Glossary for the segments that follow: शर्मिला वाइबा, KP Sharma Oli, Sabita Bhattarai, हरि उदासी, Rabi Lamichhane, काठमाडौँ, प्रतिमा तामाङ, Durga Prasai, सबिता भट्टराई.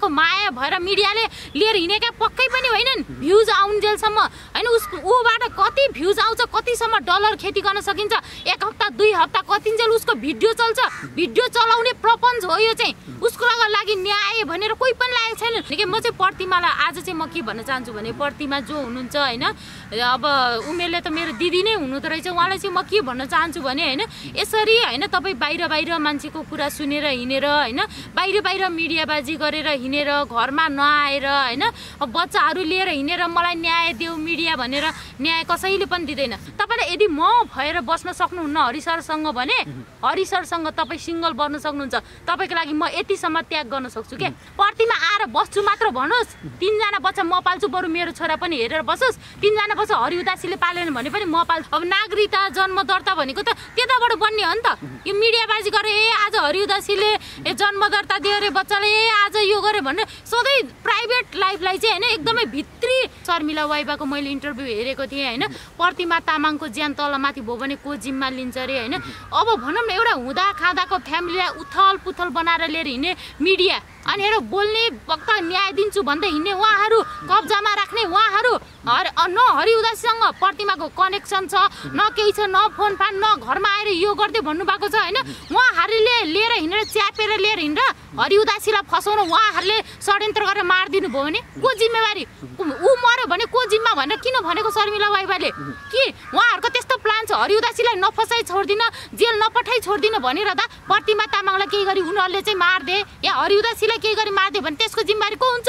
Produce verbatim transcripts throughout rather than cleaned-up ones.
को माया भर मीडिया ले लिएर हिनेका पक्कै पनि होइनन्। भ्यूज आउन्जेलसम्म हैन उबाट कति भ्यूज आउँछ, कतिसम्म डलर खेती गर्न सकिन्छ, एक हप्ता दुई हप्ता कतिन्जेल उसको भिडियो चल्छ। भिडियो चलाउने प्रपञ्च हो यो चाहिँ, उसको लागि न्याय भनेर कोही पनि लागेको छैन। के म चाहिँ प्रतिमालाई आज चाहिँ म के भन्न चाहन्छु भने प्रतिमा जो हुनुहुन्छ हैन, अब उमेरले त मेरो दिदी नै हुनुहुँदो रहेछ, उहाँलाई चाहिँ म के भन्न चाहन्छु भने हैन यसरी हैन तपाई बाहिर बाहिर मान्छेको कुरा सुनेर हिनेर हैन बाहिर बाहिर मिडियाबाजी गरेर हिनेर घरमा नआएर हैन बच्चाहरु लिएर हिनेर मलाई न्याय देऊ मिडिया भनेर न्याय कसैले पनि दिदैन। तपाईले यदि म भएर बस्न सक्नुहुन्न हरि सरसँग भने हरि सरसँग तपाई सिंगल बन्न सक्नुहुन्छ। तपाईको लागि म यतिसम्म त्याग गर्न सक्छु के प्रतिमा आएर बस्छु मात्र भन्नुस्, तीनजना बच्चा म पाल्छु, बरु मेरो छोरा पनि हेरेर बसोस्, तीनजना बच्चा हरि उदासीले पालेन भने पनि म पाल्छु। अब नागरिकता जन्म दर्ता भनेको त त्यताबाट बन्ने हो नि त। यो मिडियाबाजी गरे ए आज हरि उदासीले जन्म दर्ता दियो रे बच्चाले, ए आज यो गरे भन्ने सधैँ प्राइभेट लाइफलाई चाहिँ हैन एकदमै भित्री। शर्मिला वाइबाको मैले इन्टरभ्यू हेरेको थिएँ हैन, प्रतिमा तामाङको ज्यान तलमाथि भयो भने को जिम्मा लिन्छ रे हैन। अब भनौँ न एउटा हुँदा खाँदाको फ्यामिलीलाई उथल पुथल बनाएर लिएर हिँड्ने मिडिया अनि हेर बोल्ने वक्त न्याय दिन्छु भन्दै हिँड्ने उहाँहरू, कब्जामा राख्ने उहाँहरू, हर न हरि उदासीसँग प्रतिमाको कनेक्सन छ न केही छ, न फोन फान न घरमा आएर यो गर्दै भन्नुभएको छ हैन। उहाँहरूले लिएर हिँडेर च्यापेर लिएर हिँडेर हरि उदासीलाई फसाउन उहाँहरूले षड्यन्त्र गरेर मारिदिनु भयो भने को जिम्मेवारी? ऊ मर्यो भने को जिम्मा भनेर किन भनेको शर्मिला वाइबाले? के उहाँहरूको त्यस्तो प्लान छ हरि उदासीलाई नफसाइ छोड्दिन, जेल नपठाइ छोड्दिन भनेर दा प्रतिमा तामाङलाई केही गरी उनीहरूले चाहिँ मार्दे या हरि उदासीलाई के गरी मार्दियो भने त्यसको जिम्मेवारी को हुन्छ?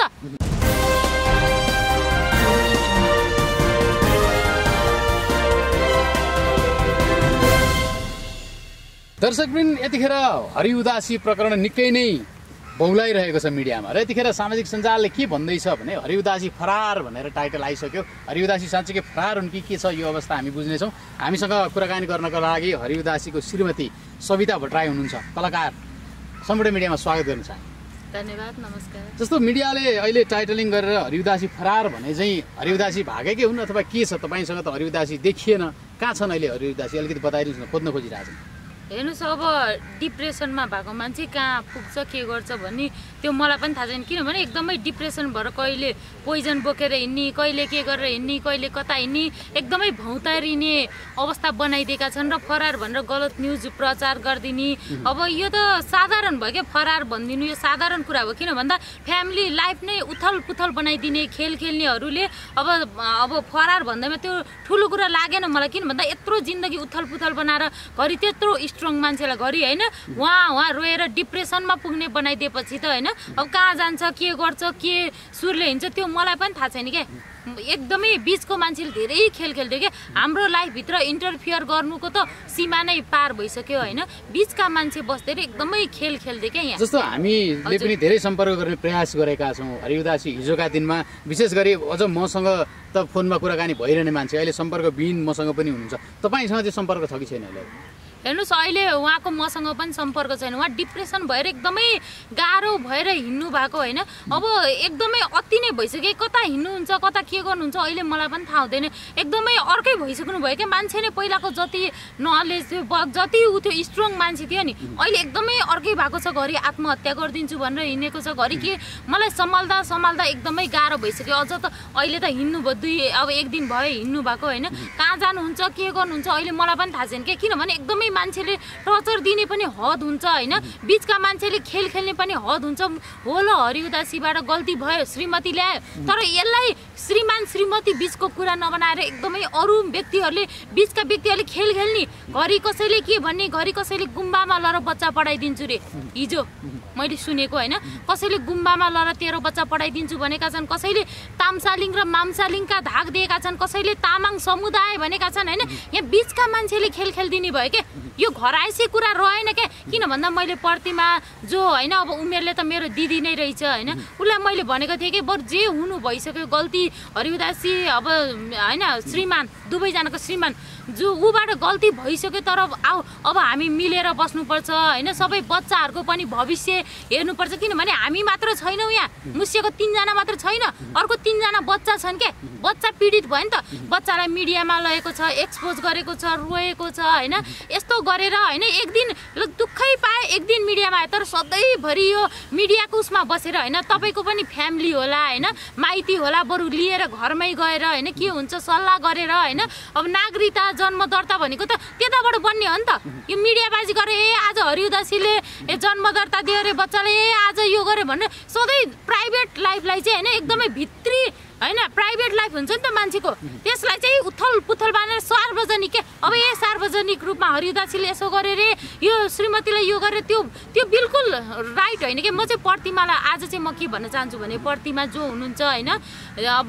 दर्शकवृन्द, यतिखेर हरि उदासी प्रकरण निकै नै बहुलाइरहेको छ मिडियामा र यतिखेर सामाजिक सञ्जालले के भन्दैछ भने हरि उदासी फरार भनेर टाइटल आइसक्यो। हरि उदासी साँच्चीकै फरार हुन् कि के छ यो अवस्था हामी बुझ्नेछौँ। हामीसँग कुराकानी गर्नको लागि हरि उदासीको श्रीमती सबिता भट्टराई हुनुहुन्छ, कलाकार। सम्पूर्ण मिडियामा स्वागत गर्न चाहन्छु। धन्यवाद, नमस्कार। जस्तो मिडियाले अहिले टाइटलिङ गरेर हरि उदासी फरार भने चाहिँ हरि उदासी भागेकै हुन् अथवा के छ? तपाईँसँग त हरि उदासी देखिएन, कहाँ छन् अहिले हरि उदासी? अलिकति बताइदिनुहोस् न, खोज्न खोजिरहेको छन्। हेर्नुहोस्, अब डिप्रेसनमा भएको मान्छे कहाँ पुग्छ के गर्छ भन्ने त्यो मलाई पनि थाहा छैन, किनभने एकदमै डिप्रेसन भएर कहिले पोइजन बोकेर हिँड्ने, कहिले के गरेर हिँड्ने, कहिले कता हिँड्ने, एकदमै भौतारिने अवस्था बनाइदिएका छन् र फरार भनेर गलत न्युज प्रचार गरिदिने। अब यो त साधारण भयो क्या फरार भनिदिनु, यो साधारण कुरा हो। किन भन्दा फ्यामिली लाइफ नै उथल पुथल बनाइदिने खेल खेल्नेहरूले अब अब फरार भन्दैमा त्यो ठुलो कुरा लागेन मलाई, किन भन्दा यत्रो जिन्दगी उथल पुथल बनाएर घरि त्यत्रो स्ट्रङ मान्छेलाई घरि होइन उहाँ उहाँ रोएर डिप्रेसनमा पुग्ने बनाइदिएपछि त होइन अब कहाँ जान्छ, के गर्छ, के सुरले हिँड्छ त्यो मलाई पनि थाहा छैन क्या। एकदमै बिचको मान्छेले धेरै खेल खेल्थ्यो क्या, हाम्रो लाइफभित्र इन्टरफियर गर्नुको त सीमा नै पार भइसक्यो होइन। बिचका मान्छे बस्दै एकदमै खेल खेल्थ्यो क्या। यहाँ जस्तो हामीले पनि धेरै सम्पर्क गर्ने प्रयास गरेका छौँ हरि उदासी हिजोका दिनमा, विशेष गरी अझ मसँग त फोनमा कुराकानी भइरहने मान्छे अहिले सम्पर्कविहीन मसँग पनि हुनुहुन्छ। तपाईँसँग चाहिँ सम्पर्क छ कि छैन अहिले? हेर्नुहोस्, अहिले उहाँको मसँग पनि सम्पर्क छैन। उहाँ डिप्रेसन भएर एकदमै गाह्रो भएर हिँड्नु भएको होइन, अब एकदमै अति नै भइसक्यो, कता हिँड्नुहुन्छ कता के गर्नुहुन्छ अहिले मलाई पनि थाहा हुँदैन। एकदमै अर्कै भइसक्नु भयो क्या मान्छे नै, पहिलाको जति नलेज थियो जति उ थियो स्ट्रङ मान्छे थियो नि, अहिले एकदमै अर्कै भएको छ। घरि आत्महत्या गरिदिन्छु भनेर हिँडेको छ, घरि के मलाई सम्हाल्दा सम्हाल्दा एकदमै गाह्रो भइसक्यो। अझ त अहिले त हिँड्नु भयो दुई अब एक दिन भयो हिँड्नु भएको होइन, कहाँ जानुहुन्छ के गर्नुहुन्छ अहिले मलाई पनि थाहा छैन क्या। किनभने एकदमै मान्छेले टर्चर दिने पनि हद हुन्छ हैन, बीचका मान्छेले खेल खेल्ने पनि हद हुन्छ। होला हरि उदासीबाट गल्ती भयो, श्रीमती ल्यायो, तर यसलाई श्रीमान श्रीमती बीचको कुरा नबनाएर एकदमै अरू व्यक्तिहरूले बीचका व्यक्तिहरूले खेल खेल्ने, घरि कसैले के भन्ने, घरि कसैले गुम्बामा लर बच्चा पढाइदिन्छु रे, हिजो मैले सुनेको होइन कसैले गुम्बामा लर तेरो बच्चा पढाइदिन्छु भनेका छन्, कसैले तामसालिङ र मामसालिङका धाक दिएका छन्, कसैले तामाङ समुदाय भनेका छन् होइन। यहाँ बीचका मान्छेले खेल खेलिदिने भयो के, यो घर आएसी कुरा रहेन क्या। किन भन्दा मैले प्रतिमा जो होइन अब उमेरले त मेरो दिदी नै रहेछ होइन, उसलाई मैले भनेको थिएँ कि बरु जे हुनु भइसक्यो गल्ती हरि उदासी अब होइन श्रीमान दुवैजनाको श्रीमान जो ऊबाट गल्ती भइसक्यो, तर आऊ अब हामी मिलेर बस्नुपर्छ होइन, सबै बच्चाहरूको पनि भविष्य हेर्नुपर्छ। किनभने हामी मात्र छैनौँ यहाँ, मुसिएको तिनजना मात्र छैन, अर्को तिनजना बच्चा छन् क्या, बच्चा पीडित भयो नि त, बच्चालाई मिडियामा लगेको छ, एक्सपोज गरेको छ, रोएको छ होइन। यस्तो गरेर हैन एक दिन दुःखै पाए एक दिन मिडियामा आए तर सधैँभरि यो मिडियाको उसमा बसेर हैन तपाईको पनि फ्यामिली होला हैन माइती होला बरु लिएर घरमै गएर हैन के हुन्छ सल्लाह गरेर हैन अब नागरिकता जन्म दर्ता भनेको त त्यताबाट बन्ने हो नि त। यो मिडियाबाजी गरे ए आज हरिउदासीले ए जन्म दर्ता दियो रे बच्चाले ए आज यो गरे भनेर सधैँ प्राइभेट लाइफलाई चाहिँ हैन एकदमै भित्री हैन प्राइभेट लाइफ हुन्छ नि त मान्छेको त्यसलाई चाहिँ उथल पुथल बनाएर सार्वजनिक के अब ए सार्वजनिक रूपमा हरिदासीले यसो गरे रे यो श्रीमतीले यो गरे त्यो त्यो बिल्कुल राइट हैन के। म चाहिँ प्रतिमालाई आज चाहिँ म के भन्न चाहन्छु भने प्रतिमा जो हुनुहुन्छ हैन अब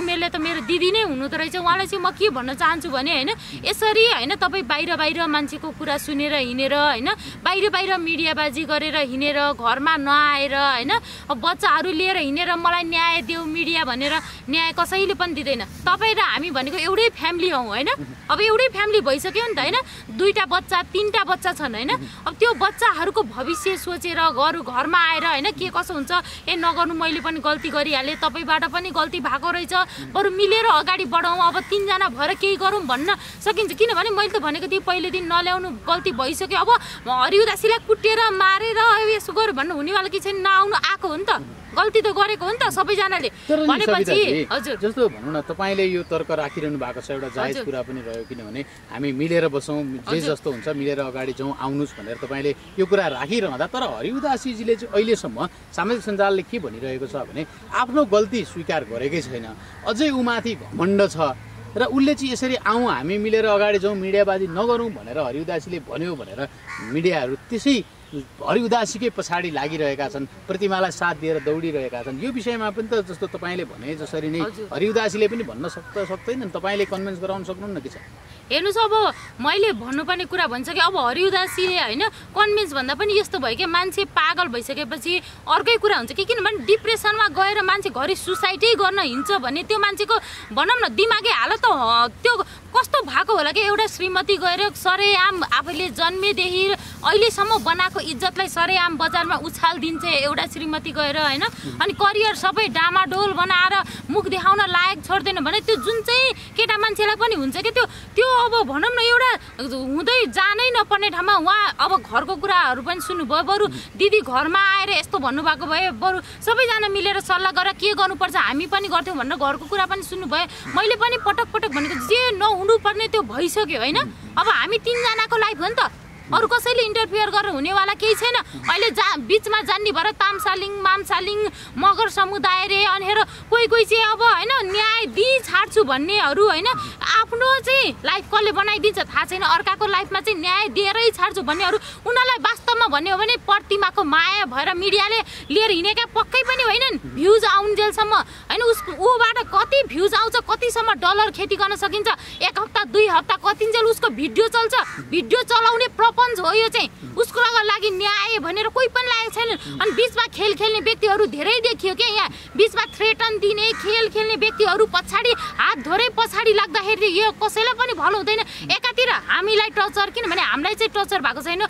उमेरले त मेरो दिदी नै हुनु त रहेछ उहाँलाई चाहिँ म के भन्न चाहन्छु भने हैन यसरी हैन तपाई बाहिर बाहिर मान्छेको कुरा सुनेर हिनेर हैन बाहिर बाहिर मिडियाबाजी गरेर हिनेर घरमा नआएर हैन बच्चाहरु लिएर हिनेर मलाई न्याय देऊ मिडिया भनेर न्याय कसैले पनि दिदैन। तपाई र हामी भनेको एउटै फ्यामिली हौ हैन अब एउटै फ्यामिली भइसक्यो नि त हैन दुईटा बच्चा तीनटा बच्चा छन् हैन अब त्यो बच्चाहरुको भविष्य सोचेर घर घरमा आएर हैन के कसो हुन्छ ए नगर्नु मैले पनि गल्ती गरिहाले तपाईबाट पनि गल्ती भएको रहेछ बरु मिलेर अगाडि बढौं अब तीन जना भएर केही गरौं भन्न सकिन्छ किनभने मैले त भनेको थिए पहिलो दिन नल्याउनु गल्ती भइसक्यो अब हरिउदासीलाई कुटेर मारेर यसो गर भन्नु हुनेवाला के छैन नआउनु आको हो नि त गल्ती त गरेको हो नि त सबैजनाले भनेपछि हजुर जस्तो भन्नु न तपाईले यो तर्क राखिरहनु भएको छ एउटा जायज कुरा पनि रह्यो किनभने हामी मिलेर बसौं जे जस्तो हुन्छ मिलेर अगाडि जाउँ आउनुस् भनेर तपाईले यो कुरा राखिरहँदा तर हरिउदासीजीले चाहिँ अहिलेसम्म सामाजिक सञ्जालले के भनिरहेको छ भने आफ्नो गल्ती स्वीकार गरेकै छैन अझै उमाथि घमण्ड छ र उले चाहिँ यसरी आउँ हामी मिलेर अगाडि जाउँ मिडियाबाजी नगरौँ भनेर हरिउदासीले भन्यो भनेर मिडियाहरू त्यसै हरिउदासीकै पछाडी लागिरहेका छन् प्रतिमालाई साथ दिएर दौडिरहेका छन्। यो विषयमा पनि त जस्तो तपाईँले भने जसरी नै हरिउदासीले पनि भन्न सक्छ सक्दैन तपाईँले कन्भिन्स गराउन सक्नुहुन्न कि छ हेर्नुस् अब मैले भन्नुपर्ने कुरा भनिसकेँ अब हरिउदासीले हैन कन्भिन्स भन्दा पनि यस्तो भयो के मान्छे पागल भइसकेपछि अर्कै कुरा हुन्छ कि किनभने डिप्रेसनमा गएर मान्छे घरि सुसाइडै गर्न हिँड्छ भने त्यो मान्छेको भनौँ न दिमागी हालत त्यो कस्तो भएको होला कि एउटा श्रीमती गएर सरेआम आफैले जन्मेदेखि अहिलेसम्म बनाएको इज्जतलाई सरेआम बजारमा उछाल दिन्छ एउटा श्रीमती गएर हैन अनि करियर सबै डामाडोल बनाएर मुख देखाउन लायक छोड्दैन भने त्यो जुन चाहिँ केटा मान्छेलाई पनि हुन्छ के त्यो त्यो अब भनौँ न एउटा हुँदै जानै नपर्ने ठाउँमा उहाँ अब घरको कुराहरू पनि सुन्नुभयो बरु दिदी घरमा आएर यस्तो भन्नुभएको भयो बरु सबैजना मिलेर सल्लाह गरेर के गर्नुपर्छ हामी पनि गर्थ्यौँ भनेर घरको कुरा पनि सुन्नुभयो मैले पनि पटक पटक भनेको जे नहुनुपर्ने त्यो भइसक्यो हैन अब हामी तीनजनाको लाइफ हो नि त अरु कसैले इन्टरफियर गरेर हुनेवाला केही छैन। अहिले जा बीचमा जान्ने भएर तामसालिङ मामसालिङ मगर समुदाय रे अनेर कोही कोही चाहिँ अब हैन न्याय दिइ छाड्छु भन्नेहरू हैन आफ्नो चाहिँ लाइफ कसले बनाइदिन्छ थाहा छैन अर्काको लाइफमा चाहिँ न्याय दिएरै छाड्छु भन्नेहरू उनीलाई वास्तवमा भन्ने हो भने प्रतिमाको माया भएर मिडियाले लिएर हिनेका पक्कै पनि होइनन् भ्युज आउन्जेलसम्म हैन उसको ऊबाट कति भ्युज आउँछ कतिसम्म डलर खेती गर्न सकिन्छ एक हप्ता दुई हप्ता कतिन्जेल उसको भिडियो चल्छ भिडियो चलाउने हो यो चाहिँ उसको लागि न्याय भनेर कोही पनि लागेको छैन। अनि बीचमा खेल खेल्ने व्यक्तिहरू धेरै देखियो के यहाँ बीचमा थ्रेटन दिने खेल खेल्ने व्यक्तिहरू पछाडी हात धोरै पछाडी लाग्दाखेरि यो कसैलाई पनि भलो हुँदैन एकातिर हामीलाई टर्चर किनभने हामीलाई चाहिँ टर्चर भएको छैन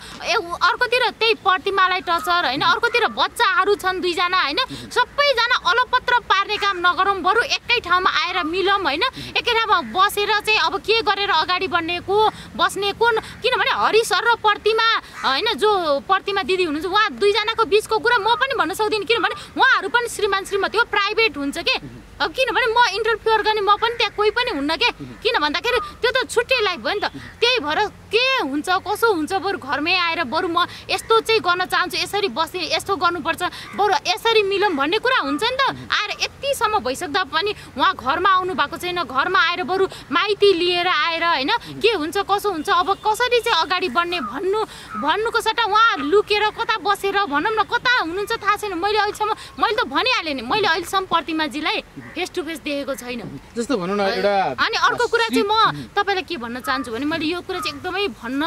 अर्कोतिर त्यही प्रतिमालाई टर्चर हैन अर्कोतिर बच्चाहरू छन् दुईजना हैन सबैजना अलपत्र पार्ने काम नगरौँ बरु एकै ठाउँमा आएर मिलौँ हैन एकै ठाउँमा बसेर चाहिँ अब के गरेर अगाडि बढ्नेको बस्ने कुन किनभने हरि सर र प्रतिमा हैन जो प्रतिमा दिदी हुनुहुन्छ उहाँ दुईजनाको बीचको कुरा म पनि भन्न सक्दिनँ किनभने उहाँहरू पनि श्रीमान श्रीमती हो प्राइभेट हुन्छ के अब किनभने म इन्टरफियर गर्ने म पनि त्यहाँ कोही पनि हुन्न के किन भन्दाखेरि त्यो त छुट्टै लाइफ भयो नि त त्यही भएर के हुन्छ कसो हुन्छ बरु घरमै आएर बरु म यस्तो चाहिँ गर्न चाहन्छु यसरी बस्ने यस्तो गर्नुपर्छ बरु यसरी मिलौँ भन्ने कुरा हुन्छ नि त आएर यतिसम्म भइसक्दा पनि उहाँ घरमा आउनु भएको छैन घरमा आएर बरु माइती लिएर आएर हैन के हुन्छ कसो हुन्छ अब कसरी चाहिँ अगाडि बढ्ने भन्नु भन्नुको सट्टा उहाँ लुकेर कता बसेर भनौँ न कता हुनुहुन्छ थाहा छैन। मैले अहिलेसम्म मैले त भनिहालेँ नि मैले अहिलेसम्म प्रतिमाजीलाई फेस टु फेस देखेको छैन जस्तो भनौँ न एउटा अनि अर्को कुरा चाहिँ म तपाईँलाई के भन्न चाहन्छु भने मैले यो कुरा चाहिँ एकदमै भन्न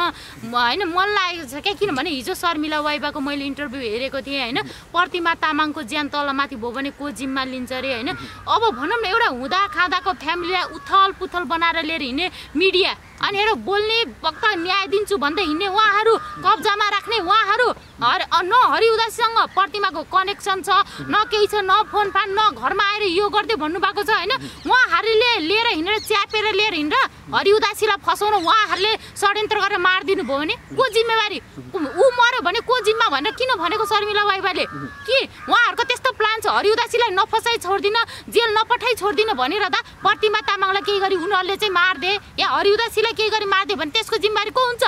हैन मन लागेको छ क्या किनभने हिजो शर्मिला वाइबाको मैले इन्टरभ्यू हेरेको थिएँ हैन प्रतिमा तामाङको ज्यान तलमाथि भयो भने को जिम्मा लिन्छ रे है। अब भनौं न एउटा हुँदा खादाको फ्यामिलीलाई उथल पुथल बनाएर लिएर हिँड्ने मिडिया अनि एउटा बोल्ने वक्ता न्याय दिन्छु भन्दै हिँड्ने उहाँहरू कब्जामा राख्ने उहाँहरू न हरि उदासँग प्रतिमाको कनेक्सन छ न केही छ न फोन फान न घरमा आएर यो गर्दै भन्नु भएको छ हैन। उहाँहरूले लिएर हिँडेर च्यापेर लिएर हिँड्दा हरि उदासीलाई फसाउन उहाँहरूले षड्यन्त्र गरेर मार्दिनु भयो भने को जिम्मेवारी? उ मर्यो भने को जिम्मा भनेर किन भनेको शर्मिला वाइबाले के उहाँहरूको त्यस्तो प्लान छ हरि उदासीलाई नफसाई छोड्दिन जेल नपठाई छोड्दिन भनेर दा प्रतिमा तामाङलाई के गरी उनीहरूले चाहिँ मार्दे या हरि उदासीलाई के गरी मार्दे भने त्यसको जिम्मेवारी को हुन्छ?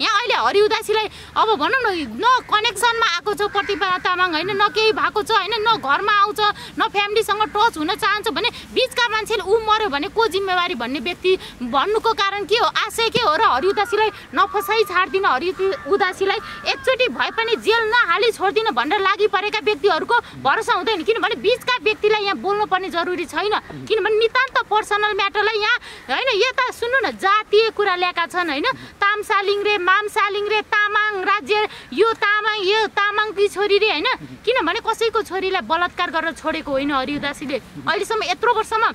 यहाँ अहिले हरि उदासीलाई अब भनौं न न कनेक्सनमा आको छ प्रतिमा तामाङ हैन न केही भएको छ हैन न घरमा आउँछ न फ्यामिलीसँग टच हुन चाहन्छ भने बीचका मान्छेले उ मर्यो भने को जिम्मेवारी भन्ने व्यक्ति भन्नुको कारण के हो? आशय के हो र हरि उदासीलाई नफसाई छाड्दिन हरि उदासीलाई एकचोटी भए पनि जेल नहाली छोड्दिन भनेर लागि परेका व्यक्तिहरुको भरोसा हुँदैन किनभने बीचका व्यक्तिलाई यहाँ बोल्नु पर्ने जरुरी छैन किनभने नितान्त पर्सनल म्याटरलाई यहाँ हैन यता सुन्नु न जातीय कुरा ल्याएका छन् हैन। तामसालिङरे मामसालिङरे तामाङ राज्य यो तामाङ यो तामाङकी छोरी रे हैन किनभने कसैको छोरीलाई बलात्कार गरेर छोडेको होइन हरि उदासीले। अहिलेसम्म यत्रो वर्षमा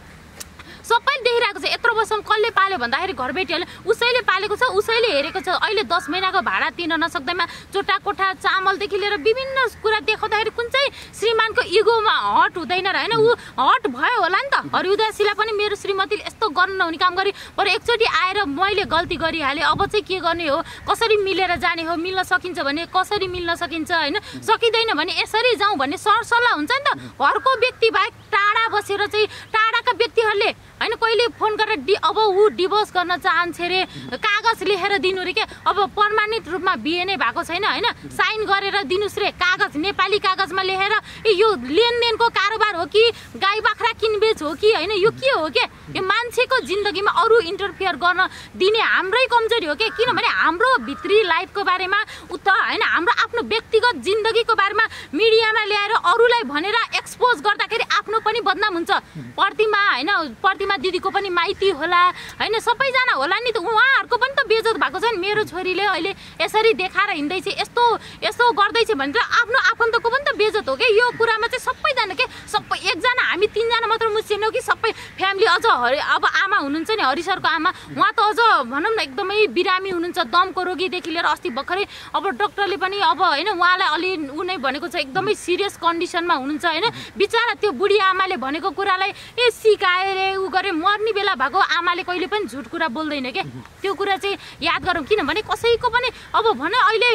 सबैले देखिरहेको छ यत्रो वर्षमा कसले पाल्यो भन्दाखेरि घरबेटीहरूले उसैले पालेको छ उसैले हेरेको छ। अहिले दस महिनाको भाडा तिर्न नसक्दैमा चोटा कोठा चामलदेखि लिएर विभिन्न कुरा देखाउँदाखेरि कुन चाहिँ श्रीमानको इगोमा हट हुँदैन र हैन उ हट भयो होला नि त। हरि उदासीलाई पनि मेरो श्रीमतीले यस्तो गर्न नहुने काम गरे बरु एकचोटि आएर मैले गल्ती गरिहालेँ अब चाहिँ के गर्ने हो कसरी मिलेर जाने हो मिल्न सकिन्छ भने कसरी मिल्न सकिन्छ हैन सकिदैन भने यसरी जाउँ भन्ने सरसल्लाह हुन्छ नि त। घरको व्यक्ति बाहेक टाढा बसेर चाहिँ टाढाका व्यक्तिहरूले हैन कहिले फोन गरेर डि अब ऊ डिभोर्स गर्न चाहन्छे रे कागज लेखेर दिनु रे के अब पर्मानेन्ट रूपमा बिहे नै भएको छैन हैन साइन गरेर दिनुस् रे कागज नेपाली कागजमा लेखेर यो लेनदेनको कारोबार हो कि गाई बाख्रा किनबेच हो कि हैन यो के हो के? यो मान्छेको जिन्दगीमा अरू इन्टरफेयर गर्न दिने हाम्रै कमजोरी हो के किनभने हाम्रो भित्री लाइफको बारेमा उता हैन हाम्रो आफ्नो व्यक्तिगत जिन्दगीको बारेमा मिडियामा ल्याएर अरूलाई भनेर एक्सपोज गर्दाखेरि आफ्नो पनि बदनाम हुन्छ। प्रतिमा हैन प्रतिमा दिदीको पनि माइती होला हैन सबैजना होला नि त उहाँहरुको पनि त बेइज्जत भएको छ नि। मेरो छोरीले अहिले यसरी देखाएर हिँड्दैछ यस्तो यस्तो गर्दैछ भने त आफ्नो आफन्तको पनि त बेइज्जत हो के। यो कुरामा चाहिँ सबैजना के सबै एकजना हामी तीनजना मात्र मुछिएनौ कि सबै फ्यामिली अझ अब आमा हुनुहुन्छ नि हरि सरको आमा उहाँ त अझ भनौँ न एकदमै बिरामी हुनुहुन्छ दमको रोगीदेखि लिएर अस्ति भर्खरै अब डाक्टरले पनि अब हैन उहाँलाई अलि उ नै भनेको छ एकदमै सिरियस कन्डिसनमा हुनुहुन्छ हैन। बिचारा त्यो बुढी आमाले भनेको कुरालाई ए सिकाएर उ गरे मर्ने बेला भएको आमाले कहिले पनि झुट कुरा बोल्दैन के। त्यो कुरा चाहिँ याद गरौँ किनभने कसैको पनि अब भन अहिले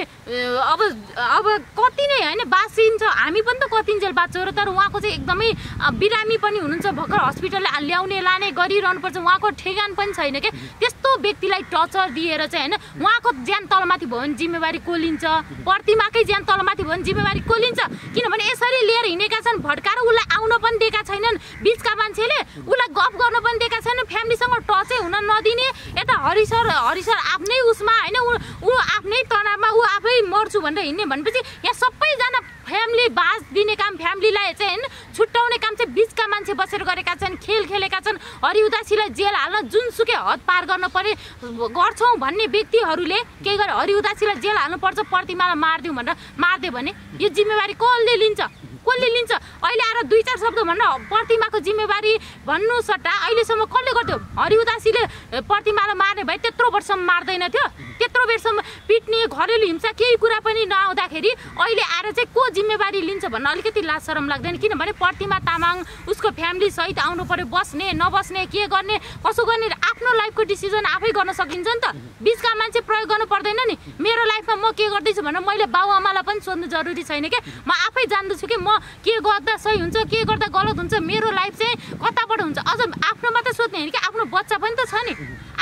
अब अब कति नै हैन बासिन्छ हामी पनि त कतिन्जेल बाँच्छौँ र तर उहाँको चाहिँ एकदमै बिरामी पनि हुनुहुन्छ भर्खर हस्पिटलले ल्याउने लाने गरिरहनुपर्छ उहाँको ठेगान पनि छैन के। त्यस्तो व्यक्तिलाई टर्चर दिएर चाहिँ हैन उहाँको ज्यान तलमाथि भयो भने जिम्मेवारी को लिन्छ? प्रतिमाकै ज्यान तलमाथि भयो भने जिम्मेवारी को लिन्छ? किनभने यसरी लिएर हिँडेका छन् भड्काएर उसलाई आउन पनि दिएका छैनन् बीचका मान्छेले उसलाई गफ गर्न पनि दिएका छैन फ्यामिलीसँग टचै हुन नदिने यता हरि सर हरि सर आफ्नै उसमा हैन ऊ आफ्नै तनावमा ऊ आफै मर्छु भनेर हिँड्ने भनेपछि यहाँ सबैजना फ्यामिली बाज दिने काम फ्यामिलीलाई चाहिँ छुट्याउने काम चाहिँ बीचका मान्छे बसेर गरेका छन् खेल खेलेका छन्। हरि उदासीलाई जेल हाल्न जुनसुकै हद पार गर्न पर्ने गर्छौँ भन्ने व्यक्तिहरूले के गरे हरि उदासीलाई जेल हाल्नुपर्छ प्रतिमालाई मारिदिउँ भनेर मारिदियो भने यो जिम्मेवारी कसले लिन्छ? कसले लिन्छ? अहिले आएर दुई चार शब्द भन्न प्रतिमाको जिम्मेवारी भन्नु सट्टा अहिलेसम्म कसले गर्थ्यो? हरि उदासीले प्रतिमालाई मार्ने भए त्यत्रो वर्षसम्म मार्दैन थियो त्यत्रो बेरसम्म पिट्ने घरेलु हिंसा केही कुरा पनि नआउँदाखेरि अहिले आएर चाहिँ को जिम्मेवारी लिन्छ भन्न अलिकति लाज शरम लाग्दैन किनभने प्रतिमा तामाङ उसको फ्यामिली सहित आउनु पर्यो बस्ने नबस्ने के गर्ने कसो गर्ने आफ्नो लाइफको डिसिजन आफै गर्न सकिन्छ नि त। बीचका मान्छे प्रयोग गर्नु पर्दैन नि। मेरो लाइफमा म के गर्दैछु भनेर मैले बाबुआमालाई पनि सोध्नु जरुरी छैन के। म आफै जान्दछु कि म के गर्दा सही हुन्छ के गर्दा गलत हुन्छ मेरो लाइफ चाहिँ कताबाट हुन्छ। अझ आफ्नो मात्र सोच्ने होइन कि आफ्नो बच्चा पनि त छ नि।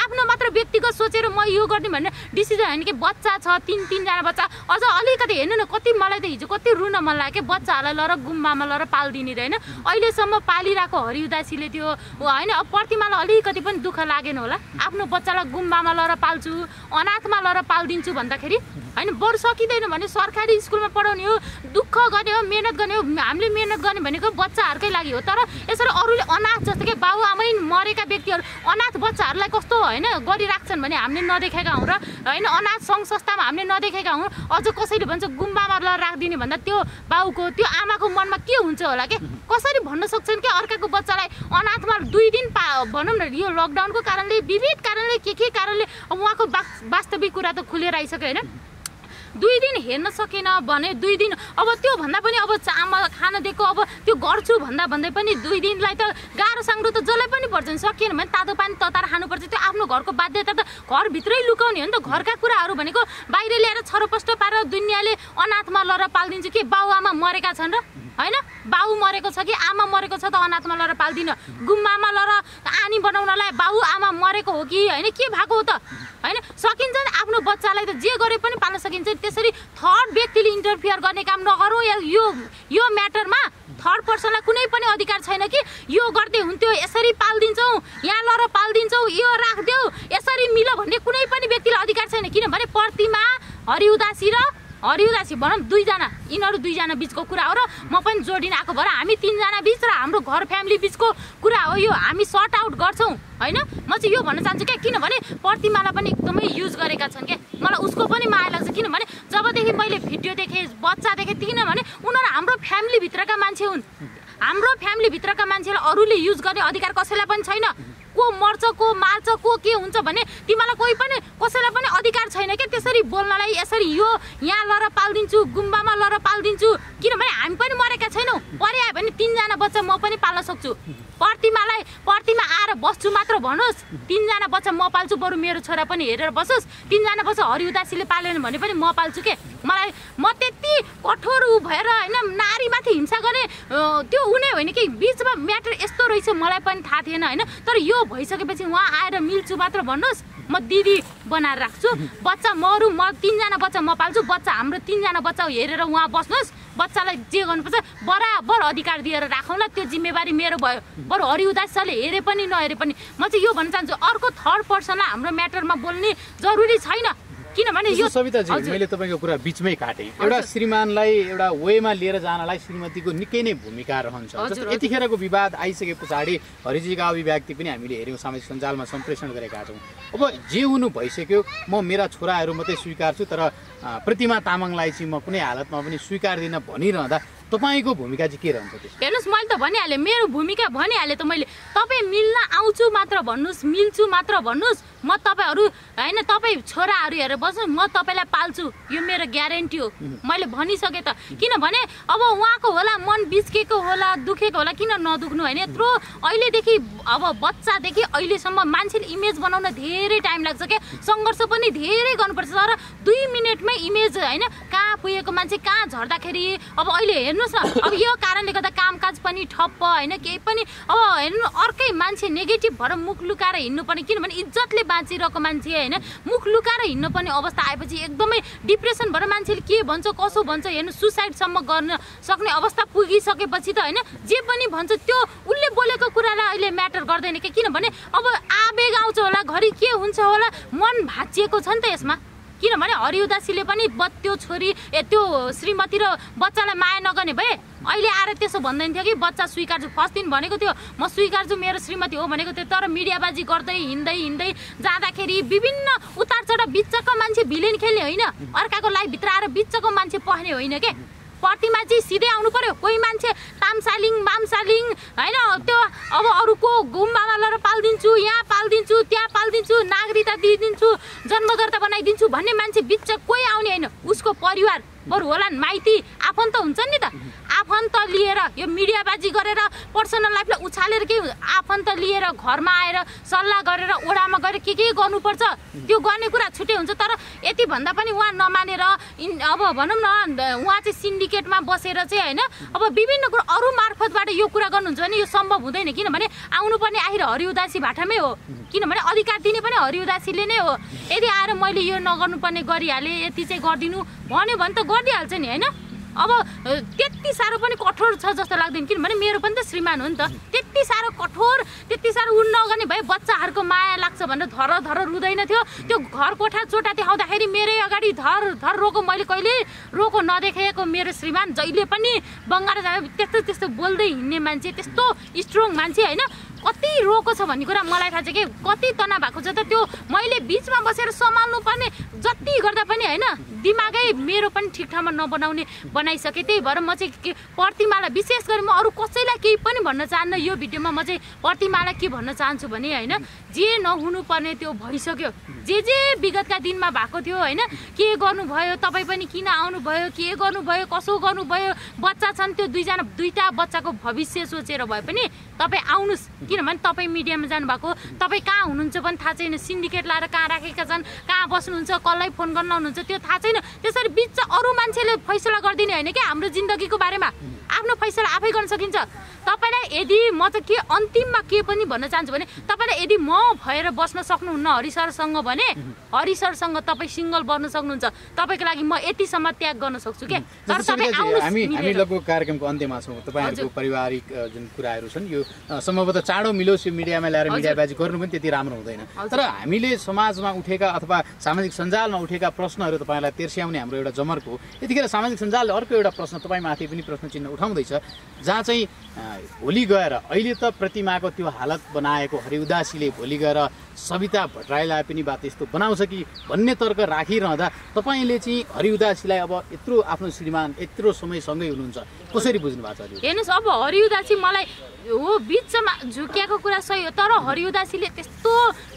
आफ्नो मात्र व्यक्तिगत सोचेर म यो गर्ने भन्ने डिसिजन होइन कि बच्चा छ तिन तिनजना बच्चा अझ अलिकति हेर्नु न कति मलाई त हिजो कति रुन मन लाग्यो कि बच्चाहरूलाई लर गुम्बामा लर पालिदिने र होइन अहिलेसम्म पालिरहेको हरि उदासीले त्यो होइन। अब प्रतिमालाई अलिकति पनि दुःख लागेन होला आफ्नो बच्चालाई गुम्बामा लर पाल्छु अनाथमा लर पालिदिन्छु भन्दाखेरि हैन बरु सकिदैन भने सरकारी स्कुलमा पढाउने हो, दुःख गर्ने हो, मेहनत गर्ने हो। हामीले मेहनत गर्ने भनेको बच्चाहरुकै लागि हो, तर यसरी अरूले अनाथ जस्तो के बाबु आमै मरेका व्यक्तिहरु अनाथ बच्चाहरुलाई कस्तो हैन गरिराख्छन् भने हामीले नदेखेका हौं र हैन अनाथ संघ संस्थामा हामीले नदेखेका हौं। अझ कसैले भन्छ गुम्बामा राख्दिने भन्दा त्यो बाबुको त्यो आमाको मनमा के हुन्छ होला के कसरी भन्न सक्छन् के अर्काको बच्चालाई अनाथमा दुई दिन भनौं न यो लकडाउनको कारणले विविध कारणले के के कारणले उहाँको वास्तविक कुरा त खुलेर आइसक्यो हैन। दुई दिन हेर्न सकेन भने दुई दिन अब त्यो भन्दा पनि अब चामल खान दिएको अब त्यो गर्छु भन्दा भन्दै पनि दुई दिनलाई त गाह्रो साङ्ग्रो त जसले पनि पर्छ नि, सकिएन भने तातो पानी तताएर खानुपर्छ। त्यो आफ्नो घरको बाध्यता त घरभित्रै लुकाउने हो नि त। घरका कुराहरू भनेको बाहिर ल्याएर छरपष्ट पारेर दुनियाँले अनाथमा लडेर पालिदिन्छु कि बाउ आमा मरेका छन् र हैन। बाउ मरेको छ कि आमा मरेको छ त अनाथमा लडेर पालिदिन, गुम्बामा लडेर आनी बनाउनलाई बाउ आमा मरेको हो कि हैन के भएको हो त हैन। सकिन्छ आफ्नो बच्चालाई त जे गरे पनि पाल्न सकिन्छ। त्यसरी थर्ड व्यक्तिले इन्टरफियर गर्ने काम नगरौँ। यो यो म्याटरमा थर्ड पर्सनलाई कुनै पनि अधिकार छैन कि यो गर्दै हुन्थ्यो, यसरी पालिदिन्छौँ, यहाँ लर पालिदिन्छौँ, यो राखिदेऊ, यसरी मिल भन्ने कुनै पनि व्यक्तिलाई अधिकार छैन। किनभने प्रतिमा हरिउदासी र हरिउदासी भनौँ दुईजना यिनीहरू दुईजना बिचको कुरा हो र म पनि जोडिन आएको भएर हामी तिनजना बिच र हाम्रो घर फ्यामिली बिचको कुरा हो यो, हामी सर्ट आउट गर्छौँ होइन। म चाहिँ यो भन्न चाहन्छु क्या, किनभने प्रतिमालाई पनि एकदमै युज गरेका छन् क्या। मलाई उसको पनि माया लाग्छ किनभने जबदेखि मैले भिडियो देखेँ बच्चा देखेँ किनभने उनीहरू हाम्रो फ्यामिलीभित्रका मान्छे हुन्। हाम्रो फ्यामिलीभित्रका मान्छेलाई अरूले युज गर्ने अधिकार कसैलाई पनि छैन। को मर्छ को मार्छ को के हुन्छ भने तिमीलाई कोही पनि कसैलाई पनि अधिकार छैन क्या त्यसरी बोल्नलाई, यसरी यो यहाँ लडेर पालिदिन्छु, गुम्बामा लडेर पालिदिन्छु। किनभने हामी पनि मरेका छैनौँ, परे आयो भने तिनजना बच्चा म पनि पाल्न सक्छु। प्रतिमालाई प्रतिमा आएर बस्छु मात्र भनोस्, तिनजना बच्चा म पाल्छु, बरु मेरो छोरा पनि हेरेर बसोस्। तिनजना बच्चा हरिउदासीले पालेन भने पनि म पाल्छु के। मलाई म त्यति कठोर ऊ भएर होइन नारीमाथि हिंसा गर्ने त्यो उनी होइन कि बिचमा म्याटर यस्तो रहेछ मलाई पनि थाहा थिएन होइन। तर यो भइसकेपछि उहाँ आएर मिल्छु मात्र भन्नुहोस्, म दिदी बनाएर राख्छु, बच्चा मरू म तिनजना बच्चा म पाल्छु, बच्चा हाम्रो तिनजना बच्चा हेरेर उहाँ बस्नुहोस्, बच्चालाई जे गर्नुपर्छ बराबर अधिकार दिएर राखौँला, त्यो जिम्मेवारी मेरो भयो। बरु हरिउदासीले हेरे पनि नहेरे पनि म चाहिँ यो भन्न चाहन्छु अर्को थर्ड पर्सनलाई हाम्रो म्याटरमा बोल्ने जरुरी छैन। किनभने यो सविताजी मैले तपाईँको कुरा बिचमै काटेँ। एउटा श्रीमानलाई एउटा वेमा लिएर जानलाई श्रीमतीको निकै नै भूमिका रहन्छ। जस्तो यतिखेरको विवाद आइसके पछाडि हरिजीका अभिव्यक्ति पनि हामीले हेऱ्यौँ, सामाजिक सञ्जालमा सम्प्रेषण गरेका छौँ। अब जे हुनु भइसक्यो, म मेरा छोराहरू मात्रै स्वीकार्छु, तर प्रतिमा तामाङलाई चाहिँ म कुनै हालतमा पनि स्वीकार्दिनँ भनिरहँदा तपाईको भूमिका चाहिँ के रहन्छ? हेर्नुस् मैले त भनिहालेँ, मेरो भूमिका भनिहालेँ त मैले। तपाईँ मिल्न आउँछु मात्र भन्नुहोस्, मिल्छु मात्र भन्नुहोस्, म तपाईँहरू हैन तपाईँ छोराहरू हेरेर बस्नु, म तपाईँलाई पाल्छु, यो मेरो ग्यारेन्टी हो। मैले भनिसकेँ त, किनभने अब उहाँको होला मन बिच्केको होला, दुखेको होला, किन नदुख्नु हैन। यत्रो अहिलेदेखि अब बच्चादेखि अहिलेसम्म मान्छेले इमेज बनाउन धेरै टाइम लाग्छ के, संघर्ष पनि धेरै गर्नुपर्छ। तर दुई मिनेटमै इमेज हैन कहाँ पुगेको मान्छे कहाँ झर्दाखेरि अब अहिले हेर्नुहोस् न, अब यो कारणले गर्दा कामकाज पनि ठप्प हैन, केही पनि अब हेर्नु अर्कै मान्छे नेगेटिभ भएर मुख लुकाएर हिँड्नुपर्ने। किनभने इज्जतले बाँचिरहेको मान्छे हैन मुख लुकाएर हिँड्नुपर्ने अवस्था आएपछि एकदमै डिप्रेसन भएर मान्छेले के भन्छ कसो भन्छ हेर्नु सुसाइडसम्म गर्न सक्ने अवस्था पुगिसकेपछि त हैन जे पनि भन्छ त्यो उसले बोलेको कुरालाई अहिले म्याटर गर्दैन के। किनभने अब आवेग आउँछ होला, घरि के हुन्छ होला, मन भाँचिएको छ नि त यसमा। किनभने हरिउदासीले पनि त्यो छोरी ए त्यो श्रीमती र बच्चालाई माया नगर्ने भए अहिले आएर त्यसो भन्दैन थियो कि बच्चा स्वीकार्छु। फर्स्ट दिन भनेको थियो म स्वीकार्छु मेरो श्रीमती हो भनेको थियो, तर मिडियाबाजी गर्दै हिँड्दै हिँड्दै जाँदाखेरि विभिन्न उतार चढाव बिचको मान्छे भिलेन खेल्ने होइन, अर्काको लाइफभित्र आएर बिचको मान्छे पढ्ने होइन के। प्रतिमा चाहिँ सिधै आउनु पर्यो, कोही मान्छे तामसालिङ मामसालिङ हैन त्यो अब अरूको गुम्बामा लडेर पालिदिन्छु, यहाँ पालिदिन्छु, त्यहाँ पालिदिन्छु, नागरिकता दिइदिन्छु, जन्मदर्ता बनाइदिन्छु भन्ने मान्छे बिच कोही आउने होइन। उसको परिवार बरु होला माइती आफन्त हुन्छन् नि त, आफन्त लिएर यो मिडियाबाजी गरेर पर्सनल लाइफलाई उछालेर के आफन्त लिएर घरमा आएर सल्लाह गरेर ओडामा गएर के के गर्नुपर्छ त्यो गर्ने कुरा छुट्टै हुन्छ। तर यति भन्दा पनि उहाँ नमानेर अब भनौँ न उहाँ चाहिँ सिन्डिकेटमा बसेर चाहिँ होइन अब विभिन्न कुरा अरू मार्फतबाट यो कुरा गर्नुहुन्छ भने यो सम्भव हुँदैन। किनभने आउनुपर्ने आएर हरिउदासी भाटामै हो, किनभने अधिकार दिने पनि हरिउदासीले नै हो। यदि आएर मैले यो नगर्नुपर्ने गरिहालेँ, यति चाहिँ गरिदिनु भन्यो भने त गरिदिइहाल्छ नि होइन। अब त्यति साह्रो पनि कठोर छ जस्तो लाग्दैन, किनभने मेरो पनि त श्रीमान हो नि त। त्यति सारो कठोर त्यति सारो उन नगर्ने भए बच्चाहरुको माया लाग्छ भनेर धर धर रुदैन थियो। त्यो घर कोठा चोटा देखाउँदाखेरि मेरै अगाडि धर धर रोको, मैले कहिले रोको नदेखेको मेरो श्रीमान। जहिले पनि बङ्गाल जाँदा त्यस्तो त्यस्तो बोल्दै हिँड्ने मान्छे, त्यस्तो स्ट्रङ मान्छे हैन, कति रोको छ भन्ने कुरा मलाई थाहा छ के कति तनाव भएको छ। त त्यो मैले बीचमा बसेर सम्हाल्नु पर्ने जति गर्दा पनि हैन, दिमागै मेरो पनि ठीक ठाउँमा नबनाउने बनाइसके। त्यही भएर म चाहिँ प्रतिमालाई विशेष गरी म अरु कसैलाई केही पनि भन्न चाहन्न। यो भिडियोमा म चाहिँ प्रतिमालाई के भन्न चाहन्छु भने हैन, जे नहुनु पर्ने त्यो भइसक्यो। जे जे विगतका दिनमा भएको थियो हैन, के गर्नुभयो तपाई पनि, किन आउनुभयो, के गर्नुभयो, कसो गर्नुभयो, बच्चा छन् त्यो दुईजना दुईटा बच्चाको भविष्य सोचेर भए पनि तपाई आउनुस्। किनभने तपाई मिडियामा जानु भएको, तपाई कहाँ हुनुहुन्छ पनि थाहा छैन, सिन्डिकेट लाएर कहाँ राखेका छन्, कहाँ बस्नुहुन्छ, कसलाई फोन गर्न आउनुहुन्छ त्यो थाहा छैन। त्यसरी बिचमा अरू मान्छेले फैसला गरिदिने होइन कि हाम्रो जिन्दगीको बारेमा आफ्नो फैसला आफै गर्न सकिन्छ। तपाईलाई यदि म त के अन्तिममा के पनि भन्न चाहन्छु भने, तपाईलाई यदि म भएर बस्न सक्नुहुन्न हरि सरसँग भने हरि सरसँग तपाईँ सिङ्गल बन्न सक्नुहुन्छ। तपाईँको लागि म यतिसम्म त्याग गर्न सक्छु के। तर तपाईँ आउनु। कार्यक्रमको अन्त्यमा छौँ, तपाईँहरूको पारिवारिक जुन कुराहरू छन् यो सम्भवतः चाँडो मिलोस्, यो मिडियामा ल्याएर मिडियाबाजी गर्नु पनि त्यति राम्रो हुँदैन। तर हामीले समाजमा उठेका अथवा सामाजिक सञ्जालमा उठेका प्रश्नहरू तपाईँलाई तेर्स्याउने हाम्रो एउटा जमर्को। यतिखेर सामाजिक सञ्जालले अर्को एउटा प्रश्न तपाईँमाथि पनि प्रश्न चिन्ह उठाउँदैछ, जहाँ चाहिँ भोलि गएर अहिले त प्रतिमाको त्यो हालत बनाएको हरि उदासीले भोलि गएर सबिता भट्टराईलाई पनि बात यस्तो बनाउँछ कि भन्ने तर्क राखिरहँदा तपाईँले चाहिँ हरि उदासीलाई अब यत्रो आफ्नो श्रीमान यत्रो समयसँगै हुनुहुन्छ कसरी बुझ्नु भएको छ? हेर्नुहोस्, अब हरि उदासी मलाई हो बिचमा झुकिएको कुरा सही हो, तर हरि उदासीले त्यस्तो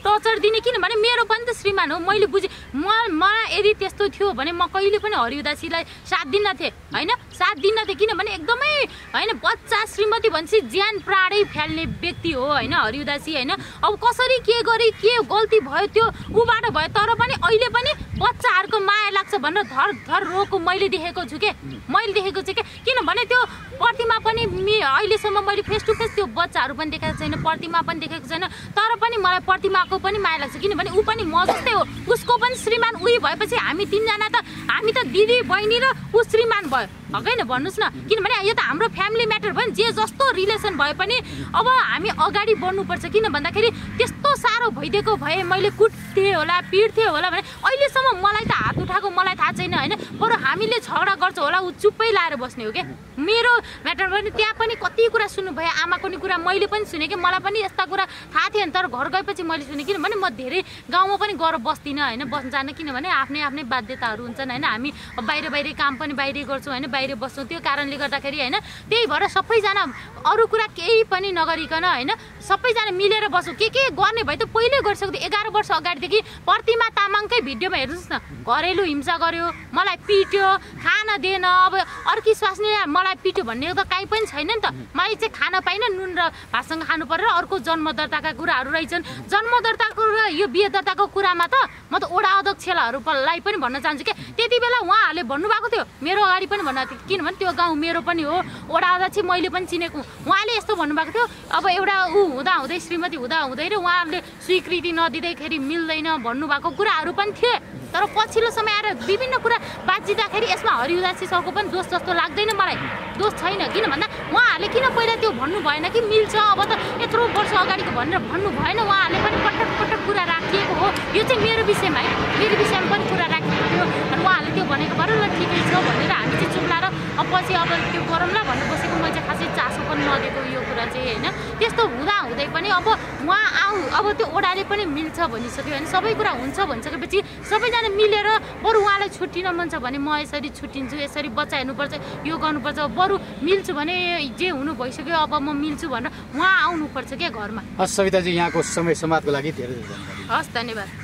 टर्चर दिने, किनभने मेरो पनि त श्रीमान हो। मैले बुझेँ, म म यदि त्यस्तो थियो भने म कहिले पनि हरि उदासीलाई साथ दिन्न थिएँ होइन, साथ दिन्न थिएँ। किनभने एकदमै होइन, बच्चा श्रीमती भनेपछि ज्यान प्राणै फ्याल्ने व्यक्ति हो होइन हरि उदासी होइन। अब कसरी के गरी के गल्ती भयो त्यो ऊबाट भयो, तर पनि अहिले पनि बच्चाहरूको माया लाग्छ भनेर धर धर रोको मैले देखेको छु के, मैले देखेको छु के। किनभने त्यो प्रतिमा पनि अहिलेसम्म मैले फेस टु फेस त्यो बच्चाहरू पनि देखेको छैन, प्रतिमा पनि देखेको छैन, तर पनि मलाई प्रतिमाको पनि माया लाग्छ। किनभने ऊ पनि म जस्तै हो, उसको पनि श्रीमान उही भएपछि हामी तिनजना त हामी त दिदी बहिनी र ऊ श्रीमान भयो होइन भन्नुहोस् न। किनभने यो त हाम्रो फ्यामिली म्याटर भयो नि, जे जस्तो रिलेसन भए पनि अब हामी अगाडि बढ्नुपर्छ। किन भन्दाखेरि त्यस्तो साह्रो भइदिएको भए मैले कुट्थेँ होला, पिट्थेँ होला भने अहिलेसम्म मलाई त हात उठाएको मलाई थाहा छैन होइन। बरु हामीले झगडा गर्छ होला, ऊ चुप्पै लाएर बस्ने हो क्या। मेरो म्याटर पनि त्यहाँ पनि कति कुरा सुन्नुभयो, आमाको नि कुरा मैले पनि सुने कि, मलाई पनि यस्ता कुरा थाहा थिएन तर घर गएपछि मैले सुने। किनभने म धेरै गाउँमा पनि गएर बस्दिनँ होइन, बस्नु जान्न, किनभने आफ्नै आफ्नै बाध्यताहरू हुन्छन् होइन। हामी बाहिर बाहिर काम पनि बाहिरै गर्छौँ होइन, बाहिर बस्छौँ, त्यो कारणले गर्दाखेरि होइन। त्यही भएर सबैजना अरू कुरा केही पनि नगरिकन होइन सबैजना मिलेर बस्छौँ। के के गर्ने भए त पहिल्यै गरिसक्थ्यो, एघार वर्ष अगाडिदेखि। प्रतिमा तामाङकै भिडियोमा हेर्नुहोस् न, घरेलु हिंसा गर्यो, मलाई पिट्यो, खाना दिएन, अब अर्की स्वास्नीले मलाई पिट्यो भन्ने त काहीँ पनि छैन नि त। मैले चाहिँ खाना पाइनँ, नुन र भातसँग खानु पऱ्यो, अर्को जन्मदर्ताका कुराहरू रहेछन्। जन्मदर्ताको र यो बिहे दर्ताको कुरामा त म त ओडा अध्यक्षहरूलाई पनि भन्न चाहन्छु कि त्यति बेला उहाँहरूले भन्नुभएको थियो, मेरो अगाडि पनि भन्नुभएको थियो। किनभने त्यो गाउँ मेरो पनि हो, ओडा अध्यक्ष मैले पनि चिनेको। उहाँले यस्तो भन्नुभएको थियो, अब एउटा ऊ हुँदा हुँदै श्रीमती हुँदा हुँदै र उहाँहरूले स्वीकृति नदिँदाखेरि मिल्दैन भन्नुभएको कुराहरू पनि थिए। तर पछिल्लो समय आएर विभिन्न कुरा बाँचिँदाखेरि यसमा हरि उदासी सरको पनि दोष जस्तो लाग्दैन मलाई, दोष छैन। किन भन्दा उहाँहरूले किन पहिला त्यो भन्नु भएन कि मिल्छ, अब त यत्रो वर्ष अगाडिको भनेर भन्नु भएन। उहाँहरूले पनि पटक पटक कुरा राखिएको हो, यो चाहिँ मेरो विषयमा है, मेरो विषयमा पनि कुरा राखिएको थियो। उहाँहरूले त्यो भनेको भएर ल ठिकै छ भनेर हामी चाहिँ चुप लाएर अब पछि अब त्यो गरौँला भनेर बसेको। मैले चाहिँ खासै चासो पनि नदिएको यो कुरा चाहिँ होइन। त्यस्तो हुँदा हुँदै पनि अब उहाँ आऊ, अब त्यो ओडाले पनि मिल्छ भनिसक्यो होइन, सबै कुरा हुन्छ भनिसकेपछि सबैजना मिलेर बरु उहाँलाई छुट्टिन मन छ भने म यसरी छुट्टिन्छु, यसरी बच्चा हेर्नुपर्छ, यो गर्नुपर्छ, बरु मिल्छु भने जे हुनु भइसक्यो अब म मिल्छु भनेर उहाँ आउनुपर्छ क्या घरमा। हस् सबिताजी, यहाँको समय समाजको लागि धेरै धेरै धन्यवाद। हस्, धन्यवाद।